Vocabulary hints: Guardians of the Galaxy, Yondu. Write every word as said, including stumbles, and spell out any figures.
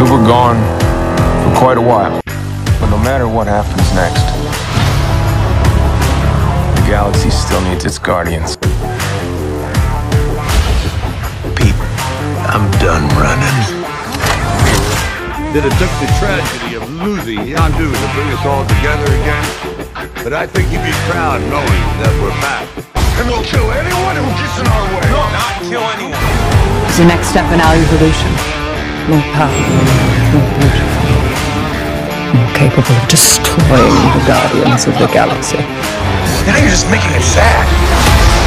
We were gone for quite a while, but no matter what happens next, the galaxy still needs its guardians. Pete, I'm done running. Did it took the tragedy of losing Yondu to bring us all together again? But I think you'd be proud knowing that we're back. And we'll kill anyone who gets in our way. No, not kill anyone. It's the next step in our evolution. More powerful, more beautiful, more capable of destroying the Guardians of the Galaxy. Now you're just making it sad.